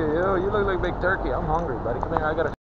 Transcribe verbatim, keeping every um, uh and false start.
nigga, yo, you look like Big Turkey. I'm hungry, buddy. Come here, I gotta.